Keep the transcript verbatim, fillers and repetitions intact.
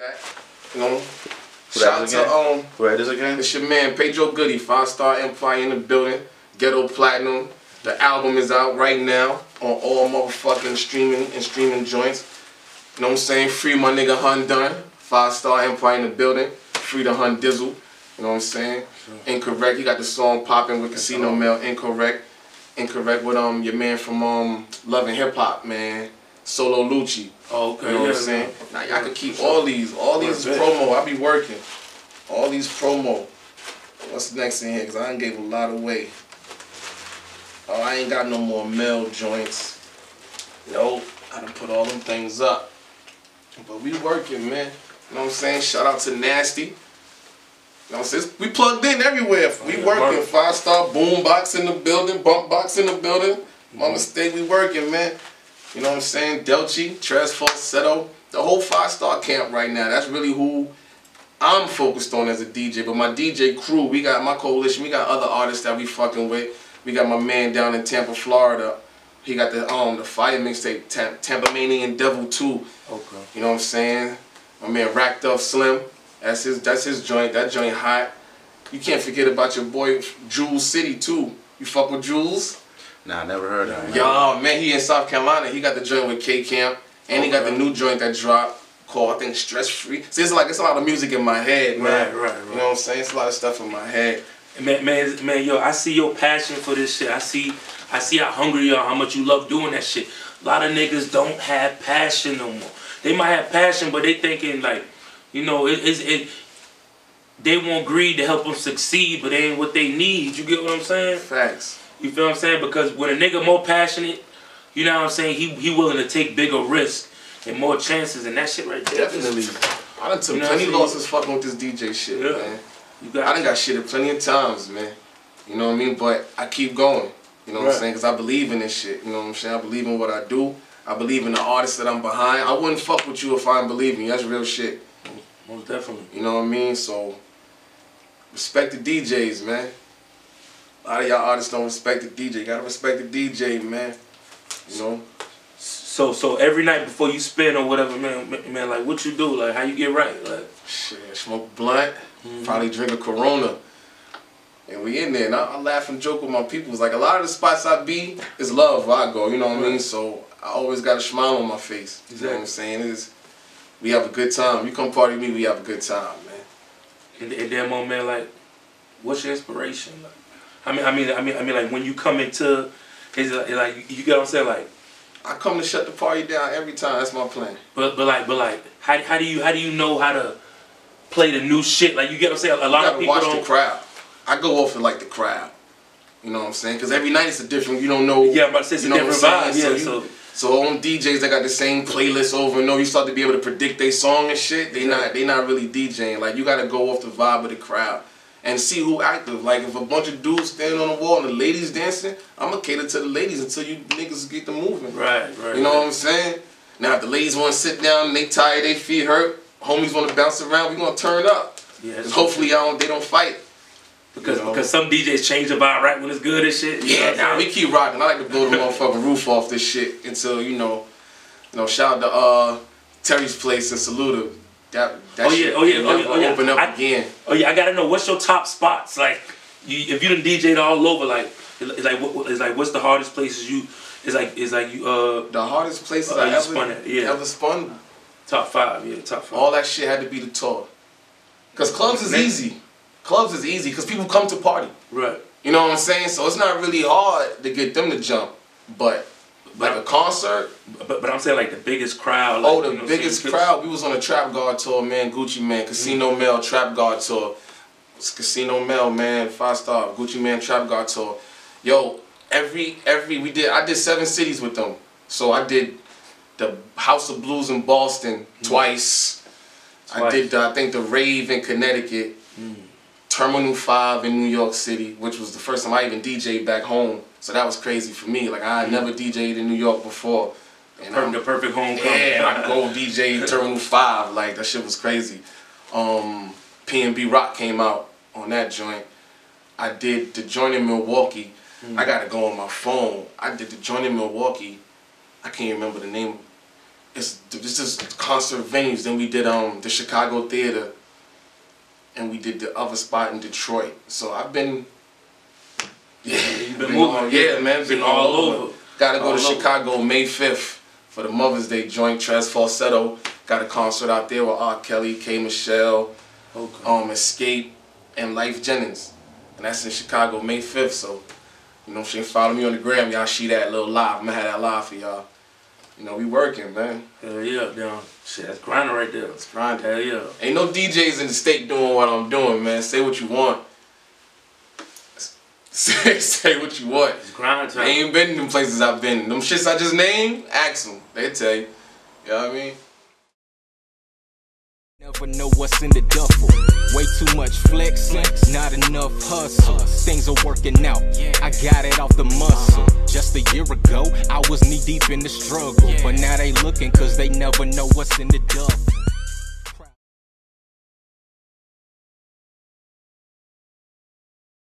That, you know, shout to um, where it is again. It's your man Pedro Goody, Five Star Empire in the building, Ghetto Platinum. The album is out right now on all motherfucking streaming and streaming joints. You know what I'm saying? Free my nigga Hun Dunn, Five Star Empire in the building. Free the Hun Dizzle. You know what I'm saying? Sure. Incorrect. You got the song popping with Casino Mel. Incorrect. Incorrect with um your man from um Loving Hip Hop, man. Solo Lucci. Oh, okay. You know what I'm saying? Now y'all can keep all these. All these promo. I be working. All these promo. What's next in here? Cause I ain't gave a lot away. Oh, I ain't got no more mail joints. Nope. I done put all them things up. But we working, man. You know what I'm saying? Shout out to Nasty. You know what I'm saying? We plugged in everywhere. We oh, yeah, working. Work. Five Star Boom Box in the building. Bump Box in the building. Mm-hmm. Mama State, we working, man. You know what I'm saying? Delchi, Trez Falsetto, the whole Five Star camp right now. That's really who I'm focused on as a D J. But my D J crew, we got my coalition. We got other artists that we fucking with. We got my man down in Tampa, Florida. He got the um the fire mixtape, Tampamanian Devil two. Okay. You know what I'm saying? My man Racked Up Slim. That's his. That's his joint. That joint hot. You can't forget about your boy Jules City too. You fuck with Jules? Nah, never heard of him. Yo, man, he in South Carolina. He got the joint with K-Camp, and he got the new joint that dropped called, I think, Stress-Free. See, it's like, it's a lot of music in my head, man. Right, right, right. You know what I'm saying? It's a lot of stuff in my head. Man, man, man, yo, I see your passion for this shit. I see, I see how hungry you are, how much you love doing that shit. A lot of niggas don't have passion no more. They might have passion, but they thinking like, you know, it is it. They want greed to help them succeed, but they ain't what they need. You get what I'm saying? Facts. You feel what I'm saying? Because when a nigga more passionate, you know what I'm saying, he he willing to take bigger risks and more chances and that shit right there. Definitely. I done took you know plenty losses fucking with this D J shit, yeah, man. You got I done got shitted plenty of times, man. You know what I mean? But I keep going. You know what right. I'm saying? Because I believe in this shit. You know what I'm saying? I believe in what I do. I believe in the artists that I'm behind. I wouldn't fuck with you if I didn't believe in you. That's real shit. Most definitely. You know what I mean? So, respect the D Js, man. A lot of y'all artists don't respect the D J. You gotta respect the D J, man. You know. So, so every night before you spin or whatever, man, man, like what you do, like how you get right, like. Shit, smoke blunt, mm-hmm. probably drink a Corona, and we in there. And I, I laugh and joke with my people. It's like a lot of the spots I be is love where I go. You know what mm-hmm. I mean? So I always got a smile on my face. You exactly. know what I'm saying? Is we have a good time. You come party with me, we have a good time, man. In that moment, like, what's your inspiration? Like, I mean, I mean, I mean, I mean, like when you come into, is like, like you get what I'm saying, like. I come to shut the party down every time. That's my plan. But but like but like, how how do you how do you know how to play the new shit? Like you get what I'm saying. A lot you of people watch don't. The crowd. I go off of like the crowd. You know what I'm saying? Because every night it's a different. You don't know. Yeah, I'm about to say it's you a different vibe. Yeah, so, so. You, so on D Js that got the same playlist over and over, you start to be able to predict their song and shit. They yeah. not they not really DJing. Like you got to go off the vibe of the crowd. And see who active. Like if a bunch of dudes standing on the wall and the ladies dancing, I'ma cater to the ladies until you niggas get the moving. Right, right. You know right. what I'm saying? Now if the ladies wanna sit down and they tired, they feet hurt, homies wanna bounce around, we gonna turn up. Yeah. Cause hopefully y'all they don't fight. Because you know? Because some D Js change the vibe right when it's good and shit. Yeah, nah, we keep rocking. I like to blow the motherfucking roof off this shit until, you know, you know, shout out to uh Terry's place and salute him. That, that oh, yeah, oh yeah, oh yeah, oh yeah. Open up I, again. Oh yeah, I gotta know what's your top spots. Like, you, if you done D J'd all over, like, it's like, what, it's like, what's the hardest places you? It's like, it's like you. Uh, the hardest places uh, I ever spun. At, yeah. Ever spun. Top five, yeah, top five. All that shit had to be the tour. Cause clubs is easy. Clubs is easy because people come to party. Right. You know what I'm saying? So it's not really hard to get them to jump, but. Like a concert, but but I'm saying like the biggest crowd. Like, oh, the you know biggest crowd. We was on a Trap God Tour, man. Gucci Mane, Casino mm-hmm. Mel, Trap God Tour. It's Casino Mel, man. Five Star, Gucci Mane, Trap God Tour. Yo, every every we did. I did seven cities with them. So I did the House of Blues in Boston mm-hmm. twice. twice. I did the, I think the Rave in Connecticut, mm-hmm. Terminal five in New York City, which was the first time I even D J'd back home. So that was crazy for me. Like I had never D J'd in New York before. And the, per I'm, the perfect homecoming. Yeah, I go D J Terminal five. Like that shit was crazy. Um, P and B Rock came out on that joint. I did the joint in Milwaukee. Mm. I gotta go on my phone. I did the joint in Milwaukee. I can't remember the name. it's this is concert venues. Then we did um the Chicago Theater, and we did the other spot in Detroit. So I've been, yeah, You've been, been moving, all, yeah, yeah, man, been all, all over. over. Got to go all to over. Chicago May fifth for the Mother's Day joint. Trez Falsetto got a concert out there with R. Kelly, K. Michelle, okay. um, Escape, and Life Jennings, and that's in Chicago May fifth. So, you know, if you follow me on the gram, y'all see that little live. I'm gonna have that live for y'all. You know, we working, man. Hell yeah, down. Shit, that's grinding right there. It's grinding. Hell yeah. Ain't no D Js in the state doing what I'm doing, man. Say what you want. Say, say what you want. It's grind time. I ain't been in them places I've been. Them shits I just named, ask them. They tell you. You know what I mean? Never know what's in the duffel. Way too much flex, not enough hustle. Things are working out. I got it off the muscle. Just a year ago, I was knee deep in the struggle. But now they looking, cause they never know what's in the duffel.